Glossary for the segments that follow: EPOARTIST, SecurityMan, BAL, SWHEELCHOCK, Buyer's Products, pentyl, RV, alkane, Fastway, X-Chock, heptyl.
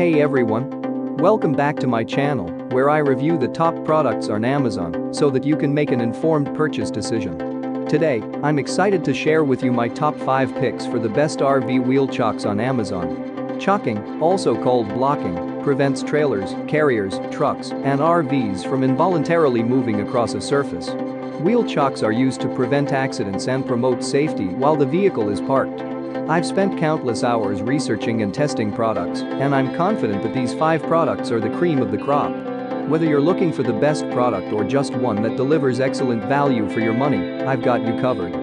Hey everyone! Welcome back to my channel, where I review the top products on Amazon so that you can make an informed purchase decision. Today, I'm excited to share with you my top 5 picks for the best RV wheel chocks on Amazon. Chocking, also called blocking, prevents trailers, carriers, trucks, and RVs from involuntarily moving across a surface. Wheel chocks are used to prevent accidents and promote safety while the vehicle is parked. I've spent countless hours researching and testing products, and I'm confident that these 5 products are the cream of the crop. Whether you're looking for the best product or just one that delivers excellent value for your money, I've got you covered.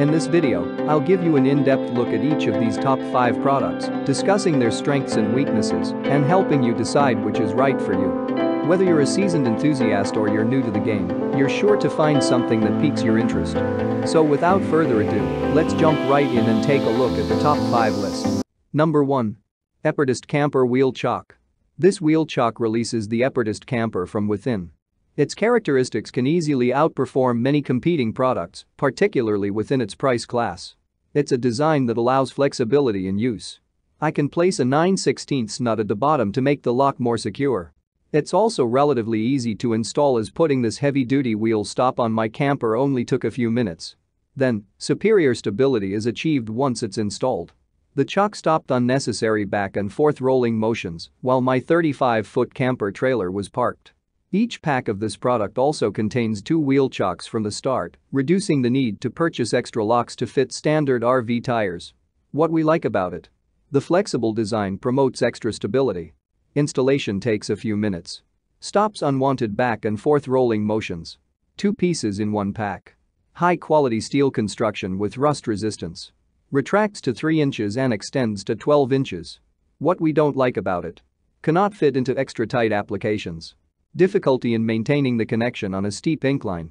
In this video, I'll give you an in-depth look at each of these top 5 products, discussing their strengths and weaknesses, and helping you decide which is right for you. Whether you're a seasoned enthusiast or you're new to the game, you're sure to find something that piques your interest. So without further ado, let's jump right in and take a look at the top 5 list. Number 1. EPOARTIST Camper Wheel Chock. This wheel chock releases the EPOARTIST Camper from within. Its characteristics can easily outperform many competing products, particularly within its price class. It's a design that allows flexibility in use. I can place a 9/16 nut at the bottom to make the lock more secure. It's also relatively easy to install, as putting this heavy-duty wheel stop on my camper only took a few minutes. Then, superior stability is achieved once it's installed. The chock stopped unnecessary back and forth rolling motions while my 35-foot camper trailer was parked. Each pack of this product also contains 2 wheel chocks from the start, reducing the need to purchase extra locks to fit standard RV tires. What we like about it: the flexible design promotes extra stability. Installation takes a few minutes. Stops unwanted back and forth rolling motions. 2 pieces in 1 pack. High quality steel construction with rust resistance. Retracts to 3 inches and extends to 12 inches. What we don't like about it: cannot fit into extra tight applications. Difficulty in maintaining the connection on a steep incline.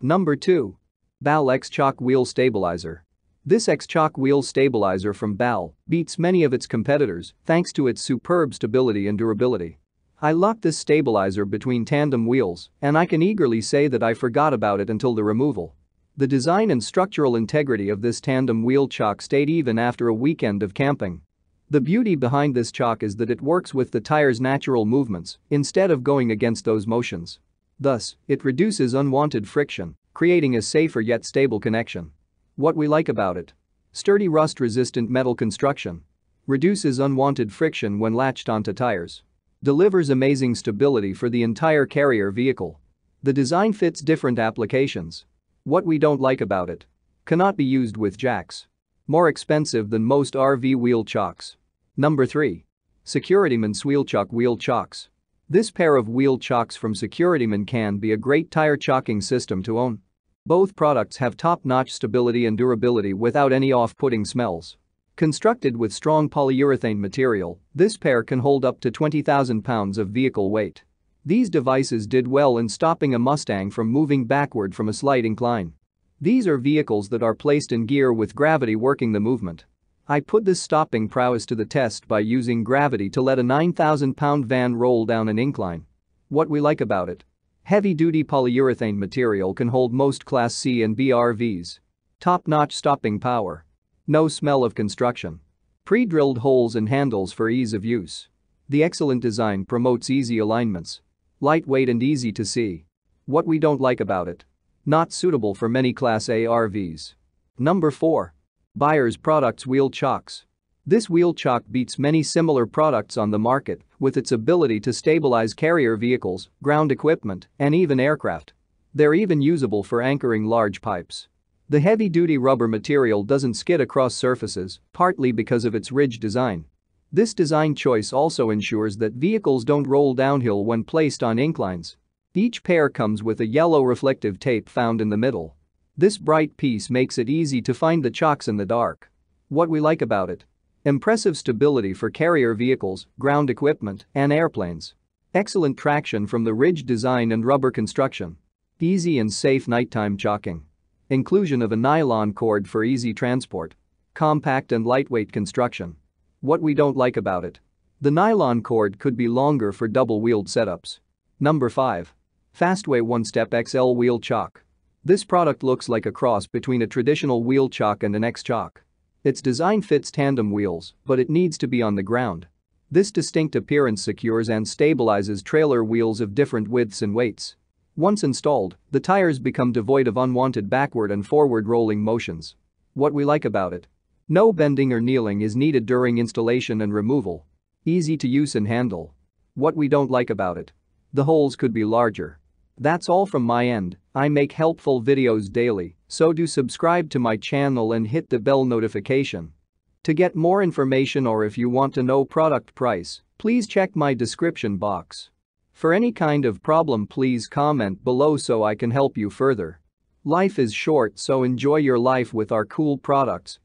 Number 2. BAL X-Chock Wheel Stabilizer. This X-Chock wheel stabilizer from BAL beats many of its competitors thanks to its superb stability and durability. I locked this stabilizer between tandem wheels, and I can eagerly say that I forgot about it until the removal. The design and structural integrity of this tandem wheel chock stayed even after a weekend of camping. The beauty behind this chock is that it works with the tire's natural movements instead of going against those motions. Thus, it reduces unwanted friction, creating a safer yet stable connection. What we like about it: sturdy rust-resistant metal construction. Reduces unwanted friction when latched onto tires. Delivers amazing stability for the entire carrier vehicle. The design fits different applications. What we don't like about it: cannot be used with jacks. More expensive than most RV wheel chocks. Number 3. SecurityMan SWHEELCHOCK Wheel Chocks. This pair of wheel chocks from SecurityMan can be a great tire chocking system to own. Both products have top-notch stability and durability without any off-putting smells. Constructed with strong polyurethane material, this pair can hold up to 20,000 pounds of vehicle weight. These devices did well in stopping a Mustang from moving backward from a slight incline. These are vehicles that are placed in gear with gravity working the movement. I put this stopping prowess to the test by using gravity to let a 9,000-pound van roll down an incline. What we like about it: heavy-duty polyurethane material can hold most Class C and B RVs. Top-notch stopping power. No smell of construction. Pre-drilled holes and handles for ease of use. The excellent design promotes easy alignments. Lightweight and easy to see. What we don't like about it: not suitable for many Class A RVs. Number 4. Buyer's Products Wheel Chocks. This wheel chock beats many similar products on the market with its ability to stabilize carrier vehicles, ground equipment, and even aircraft. They're even usable for anchoring large pipes. The heavy-duty rubber material doesn't skid across surfaces, partly because of its ridge design. This design choice also ensures that vehicles don't roll downhill when placed on inclines. Each pair comes with a yellow reflective tape found in the middle. This bright piece makes it easy to find the chocks in the dark. What we like about it: impressive stability for carrier vehicles, ground equipment, and airplanes. Excellent traction from the ridge design and rubber construction. Easy and safe nighttime chocking. Inclusion of a nylon cord for easy transport. Compact and lightweight construction. What we don't like about it: the nylon cord could be longer for double-wheeled setups. Number 5. Fastway One-Step XL Wheel Chock. This product looks like a cross between a traditional wheel chock and an X-Chock. Its design fits tandem wheels, but it needs to be on the ground. This distinct appearance secures and stabilizes trailer wheels of different widths and weights. Once installed, the tires become devoid of unwanted backward and forward rolling motions. What we like about it. No bending or kneeling is needed during installation and removal. Easy to use and handle. What we don't like about it. The holes could be larger. That's all from my end. I make helpful videos daily, so do subscribe to my channel and hit the bell notification. To get more information or if you want to know product price, please check my description box. For any kind of problem, please comment below so I can help you further. Life is short, so enjoy your life with our cool products.